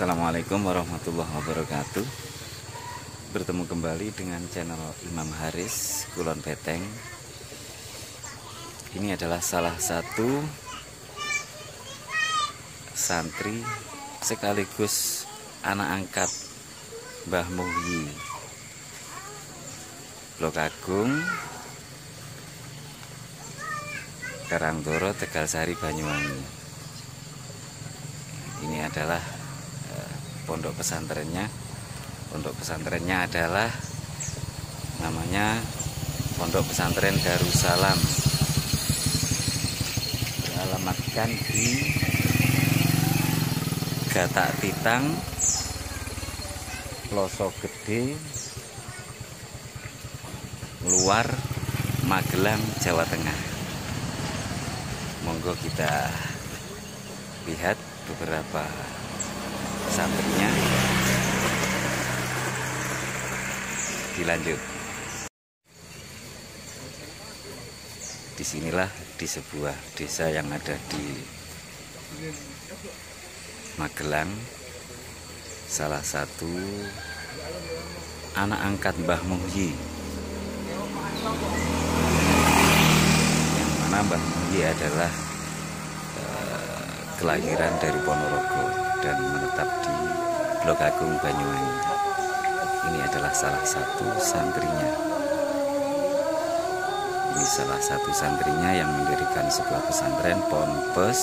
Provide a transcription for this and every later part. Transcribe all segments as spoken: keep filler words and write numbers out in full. Assalamualaikum warahmatullahi wabarakatuh. Bertemu kembali dengan channel Imam Haris Kulon Beteng. Ini adalah salah satu santri sekaligus anak angkat Mbah Muhyi Blokagung, Karangdoro, Tegal Sari, Banyuwangi. Ini adalah pondok pesantrennya. Pondok pesantrennya adalah namanya Pondok Pesantren Darussalam. Dialamatkan di Gatak Titang Ploso Gede, luar Magelang, Jawa Tengah. Monggo kita lihat beberapa santrinya. Dilanjut. Disinilah di sebuah desa yang ada di Magelang, salah satu anak angkat Mbah Muhyi. Mbah Muhyi adalah eh, kelahiran dari Ponorogo dan menetap di Blokagung, Banyuwangi. Ini adalah salah satu santrinya. Ini salah satu santrinya yang mendirikan sebuah pesantren Ponpes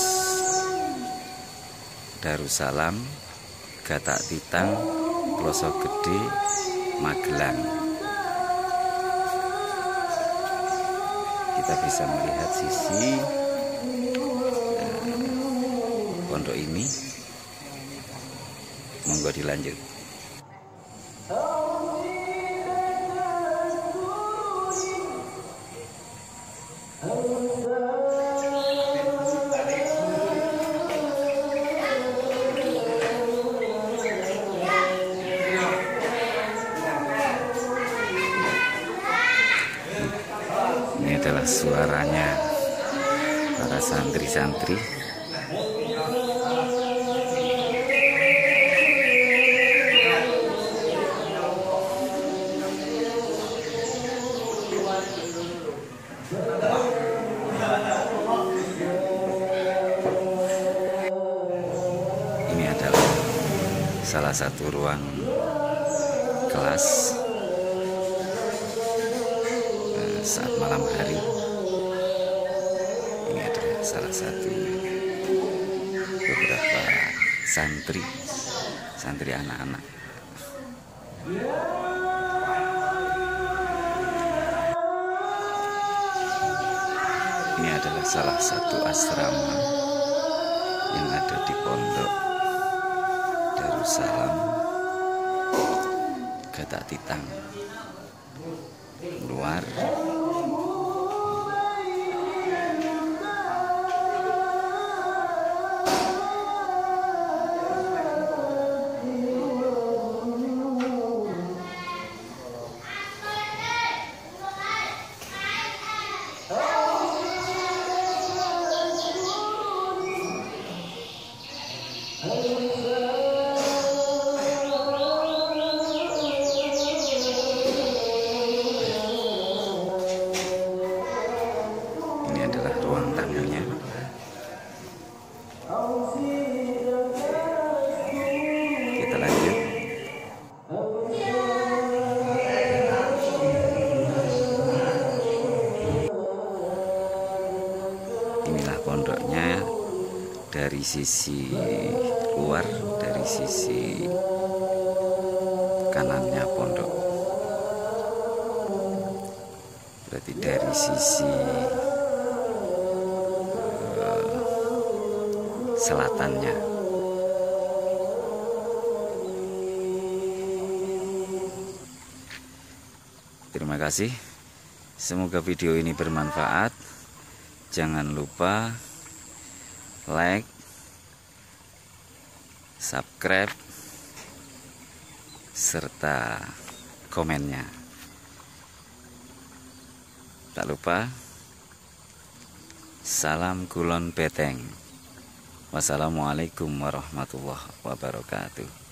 Darussalam Gatak Titang Ploso Gede, Magelang. Kita bisa melihat sisi eh, pondok ini. Monggo dilanjut. Suaranya para santri-santri. Ini adalah salah satu ruang kelas saat malam hari. Ini adalah salah satu beberapa santri santri anak-anak. Ini adalah salah satu asrama yang ada di Pondok Darussalam Gataktitang, luar pondoknya. Dari sisi luar, dari sisi kanannya pondok, berarti dari sisi uh, selatannya. Terima kasih, semoga video ini bermanfaat. Jangan lupa like, subscribe, serta komennya. Tak lupa, salam Kulon Beteng. Wassalamualaikum warahmatullahi wabarakatuh.